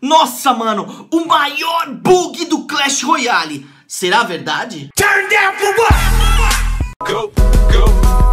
Nossa, mano, o maior bug do Clash Royale. Será verdade? Turn down for what? Go, go,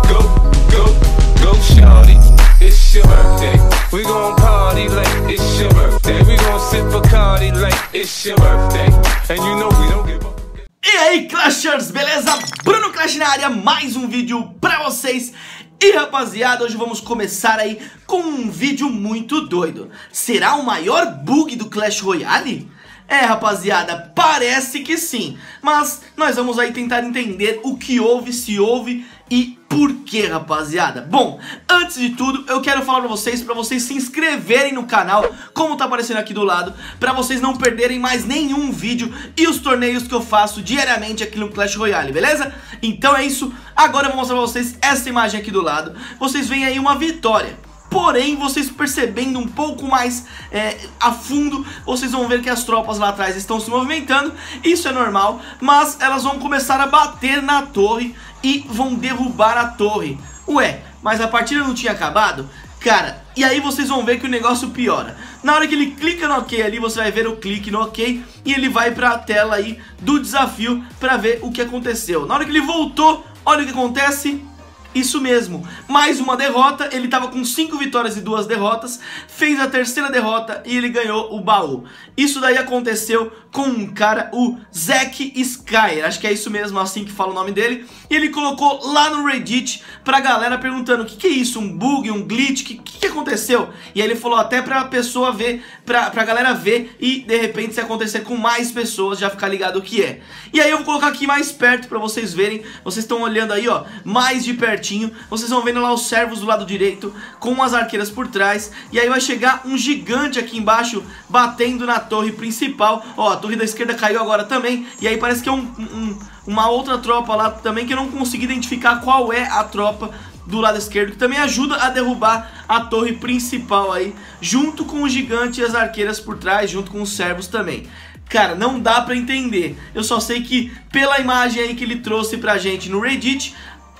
go, go, go, shawty. It's your birthday. We gon' party like it's your birthday. We gon' sip Bacardi like it's your birthday. And you know we don't give up. E aí, Clashers, beleza? Bruno Clash na área, mais um vídeo pra vocês. E rapaziada, hoje vamos começar aí com um vídeo muito doido. Será o maior bug do Clash Royale? É, rapaziada, parece que sim. Mas nós vamos aí tentar entender o que houve, se houve e por que, rapaziada. Bom, antes de tudo, eu quero falar pra vocês se inscreverem no canal, como tá aparecendo aqui do lado, pra vocês não perderem mais nenhum vídeo e os torneios que eu faço diariamente aqui no Clash Royale, beleza? Então é isso, agora eu vou mostrar pra vocês essa imagem aqui do lado. Vocês veem aí uma vitória. Porém, vocês percebendo um pouco mais a fundo, vocês vão ver que as tropas lá atrás estão se movimentando. Isso é normal, mas elas vão começar a bater na torre e vão derrubar a torre. Ué, mas a partida não tinha acabado? Cara, e aí vocês vão ver que o negócio piora. Na hora que ele clica no OK ali, você vai ver o clique no OK e ele vai pra tela aí do desafio pra ver o que aconteceu. Na hora que ele voltou, olha o que acontece. Isso mesmo, mais uma derrota, ele tava com 5 vitórias e 2 derrotas, fez a terceira derrota e ele ganhou o baú. Isso daí aconteceu com um cara, o Zack Sky, acho que é isso mesmo, assim que fala o nome dele. E ele colocou lá no Reddit pra galera perguntando, o que é isso, um bug, um glitch, o que aconteceu? E aí ele falou até pra pessoa ver, pra galera ver e de repente se acontecer com mais pessoas já ficar ligado o que é. E aí eu vou colocar aqui mais perto pra vocês verem, vocês estão olhando aí ó, mais de pertinho. Vocês vão vendo lá os servos do lado direito com as arqueiras por trás. E aí vai chegar um gigante aqui embaixo batendo na torre principal. Ó, a torre da esquerda caiu agora também. E aí parece que é uma outra tropa lá também, que eu não consegui identificar qual é a tropa do lado esquerdo, que também ajuda a derrubar a torre principal aí, junto com o gigante e as arqueiras por trás, junto com os servos também. Cara, não dá pra entender. Eu só sei que pela imagem aí que ele trouxe pra gente no Reddit,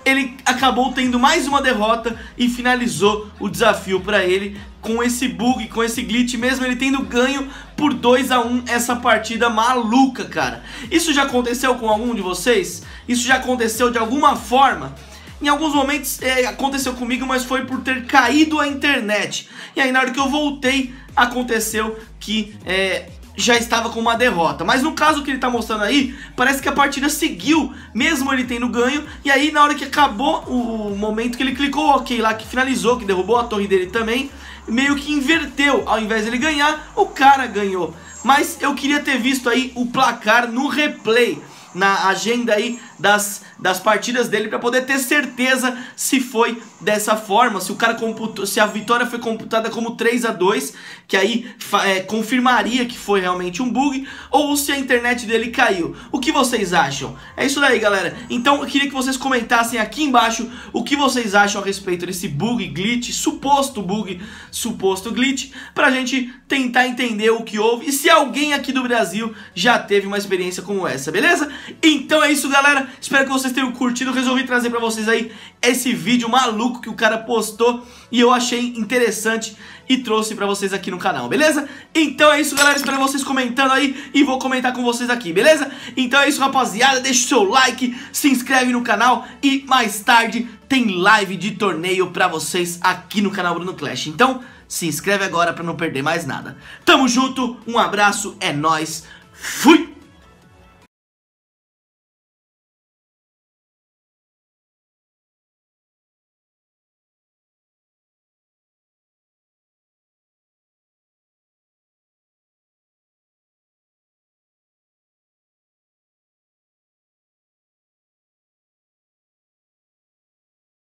ele acabou tendo mais uma derrota e finalizou o desafio pra ele com esse bug, com esse glitch, mesmo ele tendo ganho por 2-1 essa partida maluca, cara. Isso já aconteceu com algum de vocês? Isso já aconteceu de alguma forma? Em alguns momentos aconteceu comigo, mas foi por ter caído a internet. E aí na hora que eu voltei, aconteceu que... já estava com uma derrota, mas no caso que ele tá mostrando aí, parece que a partida seguiu, mesmo ele tendo ganho, e aí na hora que acabou o momento que ele clicou OK lá, que finalizou, que derrubou a torre dele também, meio que inverteu, ao invés dele ganhar, o cara ganhou. Mas eu queria ter visto aí o placar no replay, na agenda aí das partidas dele, pra poder ter certeza se foi dessa forma, se o cara computou, se a vitória foi computada como 3-2, que aí confirmaria que foi realmente um bug, ou se a internet dele caiu. O que vocês acham? É isso daí, galera. Então eu queria que vocês comentassem aqui embaixo o que vocês acham a respeito desse bug, suposto glitch, pra gente tentar entender o que houve e se alguém aqui do Brasil já teve uma experiência como essa, beleza? Então é isso, galera. Espero que vocês tenham curtido. Resolvi trazer pra vocês aí esse vídeo maluco que o cara postou e eu achei interessante e trouxe pra vocês aqui no canal, beleza? Então é isso, galera. Espero vocês comentando aí e vou comentar com vocês aqui, beleza? Então é isso, rapaziada. Deixa o seu like, se inscreve no canal e mais tarde tem live de torneio pra vocês aqui no canal Bruno Clash. Então se inscreve agora pra não perder mais nada. Tamo junto, um abraço, é nóis, fui!